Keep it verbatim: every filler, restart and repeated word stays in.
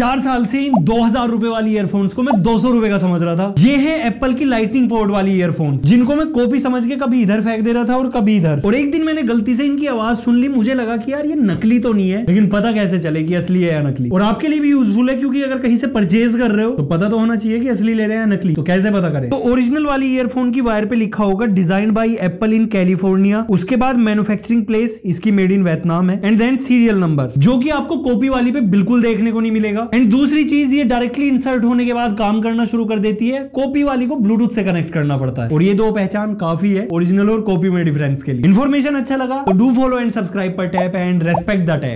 चार साल से इन दो हजार रुपए वाली ईयरफोन्स को मैं दो सौ रुपए का समझ रहा था। ये है एप्पल की लाइटनिंग पोर्ट वाली ईयरफोन्स, जिनको मैं कॉपी समझ के कभी इधर फेंक दे रहा था और कभी इधर। और एक दिन मैंने गलती से इनकी आवाज सुन ली, मुझे लगा कि यार ये नकली तो नहीं है, लेकिन पता कैसे चले कि असली है या नकली। और आपके लिए भी यूजफुल है, क्योंकि अगर कहीं से परचेज कर रहे हो तो पता तो होना चाहिए कि असली ले रहे हैं या नकली। तो कैसे पता करें? तो ओरिजिनल वाली ईयरफोन की वायर पे लिखा होगा design by Apple in California, उसके बाद मैन्युफैक्चरिंग प्लेस इसकी मेड इन वियतनाम है, एंड देन सीरियल नंबर, जो की आपको कॉपी वाली पे बिल्कुल देखने को नहीं मिलेगा। एंड दूसरी चीज, ये डायरेक्टली इंसर्ट होने के बाद काम करना शुरू कर देती है, कॉपी वाली को ब्लूटूथ से कनेक्ट करना पड़ता है। और ये दो पहचान काफी है ओरिजिनल और कॉपी में डिफरेंस के लिए। इन्फॉर्मेशन अच्छा लगा तो डू फॉलो एंड सब्सक्राइब पर tap and respect the tag.